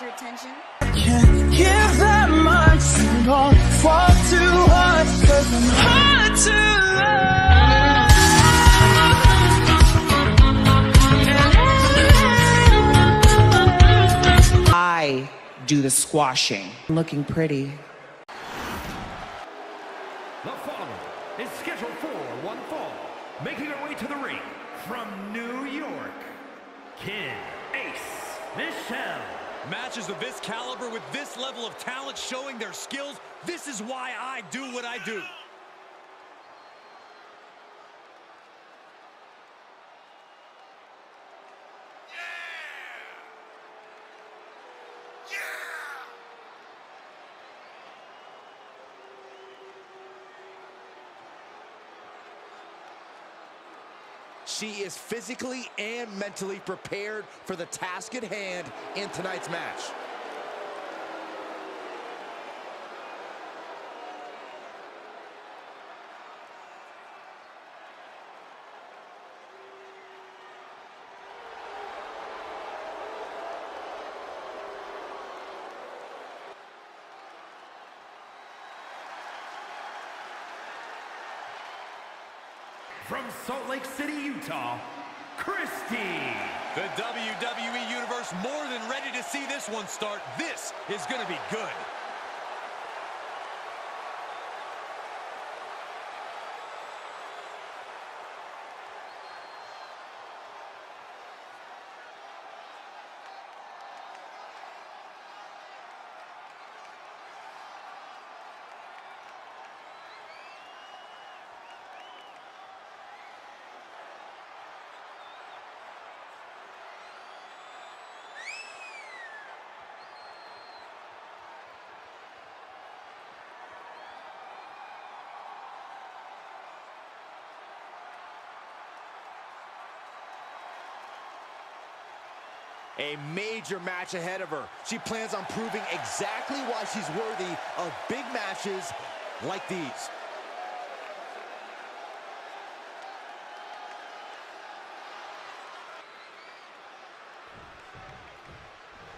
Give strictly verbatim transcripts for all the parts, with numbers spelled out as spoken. get your attention. I can't give that much, you don't fall too hard, 'cause I'm hard to love. Do the squashing. I'm looking pretty. The following is scheduled for one fall. Making her way to the ring from New York, Kid Ace Michelle. Matches of this caliber with this level of talent showing their skills. This is why I do what I do. She is physically and mentally prepared for the task at hand in tonight's match. From Salt Lake City, Utah, Christy. The W W E Universe more than ready to see this one start. This is going to be good. A major match ahead of her. She plans on proving exactly why she's worthy of big matches like these.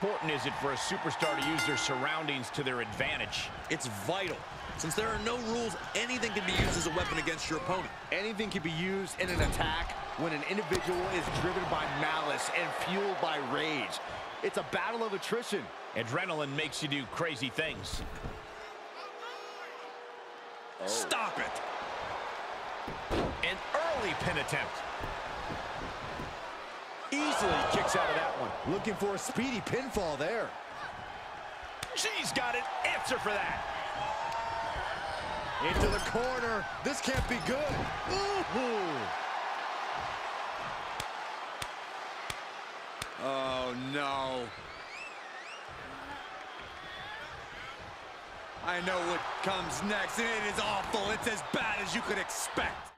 Important is it for a superstar to use their surroundings to their advantage? It's vital. Since there are no rules, anything can be used as a weapon against your opponent. Anything can be used in an attack when an individual is driven by malice and fueled by rage. It's a battle of attrition. Adrenaline makes you do crazy things. Oh. Stop it. An early pin attempt. Easily kicks out of that one. Looking for a speedy pinfall there. She's got an answer for that. Into the corner. This can't be good. Ooh. Oh, no. I know what comes next, and it is awful. It's as bad as you could expect.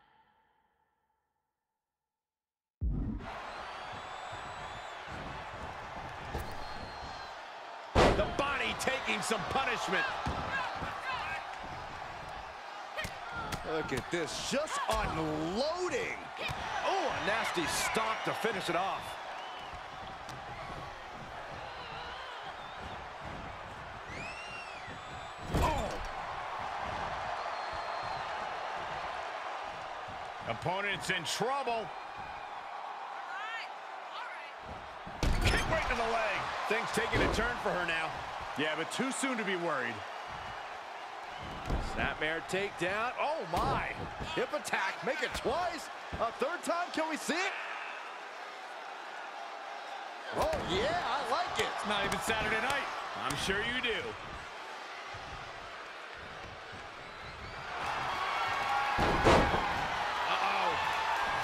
The body taking some punishment. Look at this, just unloading. Oh, a nasty stomp to finish it off. Oh. Opponent's in trouble. All right. All right. Kick right to the leg. Things taking a turn for her now. Yeah, but too soon to be worried. Snapmare takedown. Oh, my. Hip attack. Make it twice. A third time. Can we see it? Oh, yeah. I like it. It's not even Saturday night. I'm sure you do. Uh-oh.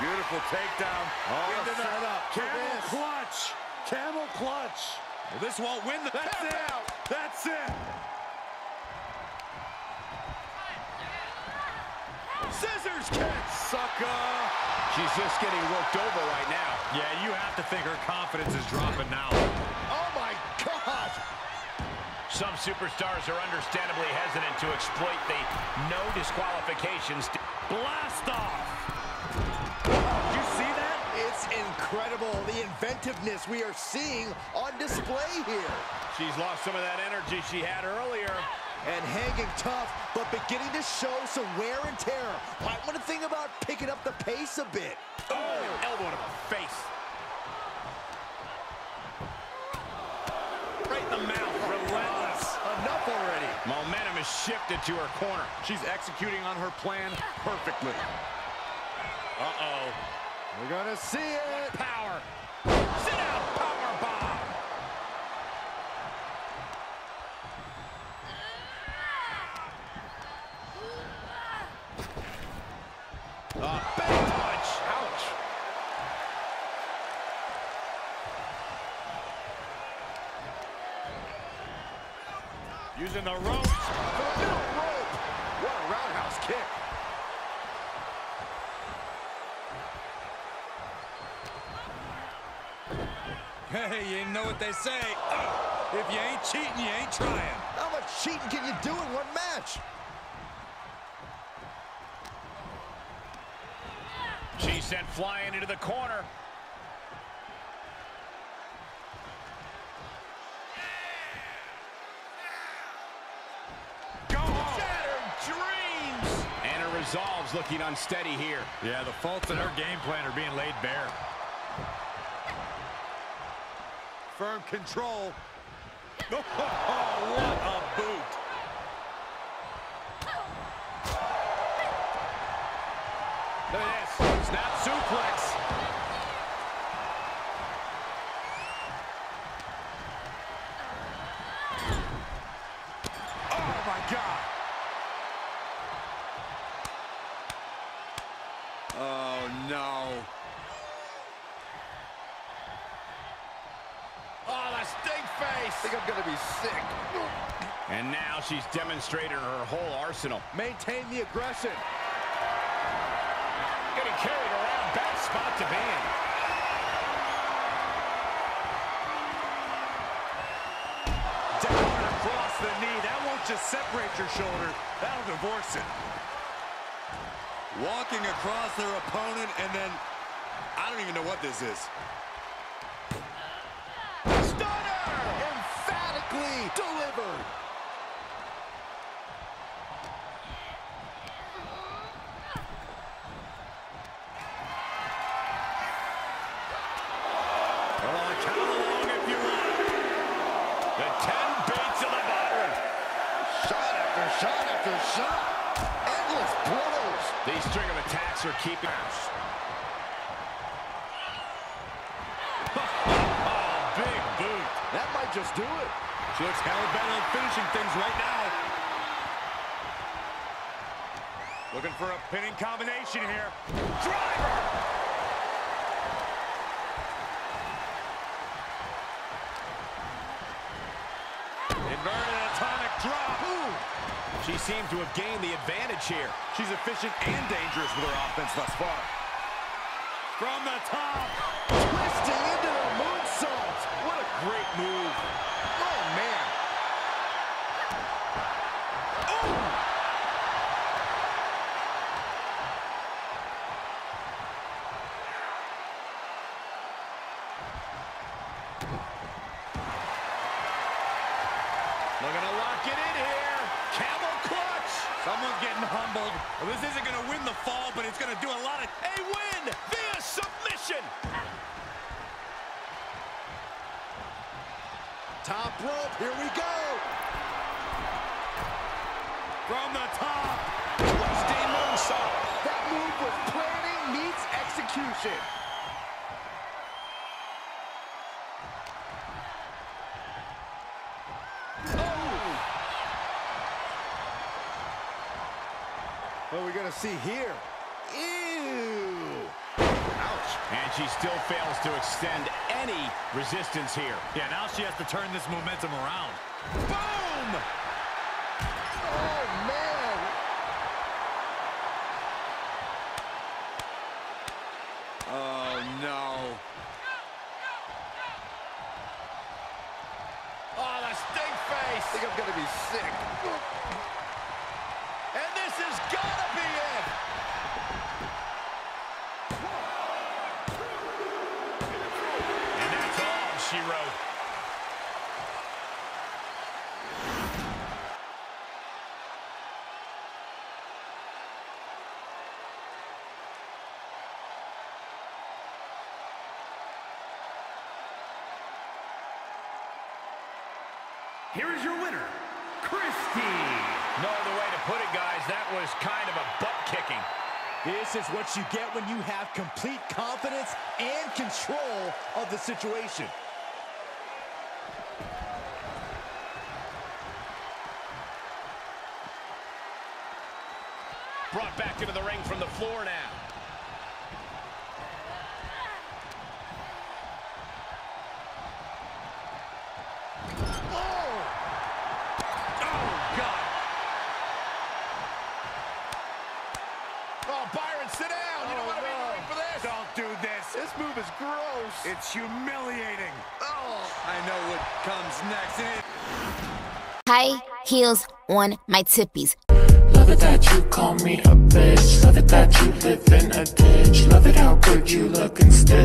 Beautiful takedown. Oh, into the setup. Camel clutch. Camel clutch. Well, this won't win the... That's it. That's it. Scissors kick, sucker. She's just getting worked over right now. Yeah, you have to think her confidence is dropping now. Oh, my God. Some superstars are understandably hesitant to exploit the no disqualifications. Blast off. Did you see that? It's incredible. The invention. inventiveness we are seeing on display here. She's lost some of that energy she had earlier. And hanging tough, but beginning to show some wear and tear. I want to think about picking up the pace a bit. Oh, elbow to the face. Right in the mouth, relentless. Enough already. Momentum is shifted to her corner. She's executing on her plan perfectly. Uh-oh. We're gonna see it. Power. Sit out, power bomb. A uh, big punch. Ouch. Using the ropes. The middle rope. What a roundhouse kick. Hey, you know what they say. Uh, if you ain't cheating, you ain't trying. How much cheating can you do in one match? She sent flying into the corner. Go! Shattered dreams! And her resolve's looking unsteady here. Yeah, the faults in her game plan are being laid bare. Firm control. Oh, what a boot! Look at this. Snap suplex. Oh, my God. Oh, no. Oh, the stink face. I think I'm going to be sick. And now she's demonstrated her whole arsenal. Maintain the aggression. Getting carried around, bad spot to be in. Down across the knee. That won't just separate your shoulder. That'll divorce it. Walking across their opponent, and then I don't even know what this is. Stunner! Emphatically delivered. Shot. Endless blows. These string of attacks are keeping us. Oh, big boot. That might just do it. She looks hell-bent on finishing things right now. Looking for a pinning combination here. Driver. Inverted atomic drop. Ooh. She seems to have gained the advantage here. She's efficient and dangerous with her offense thus far. From the top. Twisting into the moonsault. What a great move. Oh, man. Ooh. Looking to lock it in here. Camel clutch. Someone's getting humbled. Well, this isn't going to win the fall, but it's going to do a lot of... A win via submission. Top rope. Here we go. From the top. Twisting moonsault. That move was planning meets execution. What are we going to see here? Ew! Ouch. And she still fails to extend any resistance here. Yeah, now she has to turn this momentum around. Boom! Oh, man! Oh, no. Oh, the stink face! I think I'm going to be sick. And this has got to be it. And She Wrote. Here is your winner, Christy. No other way to put it, guys. That was kind of a butt-kicking. This is what you get when you have complete confidence and control of the situation. Brought back into the ring from the floor now. It's humiliating. Oh, I know what comes next. High heels on my tippies. Love it that you call me a bitch. Love it that you live in a ditch. Love it how good you look instead.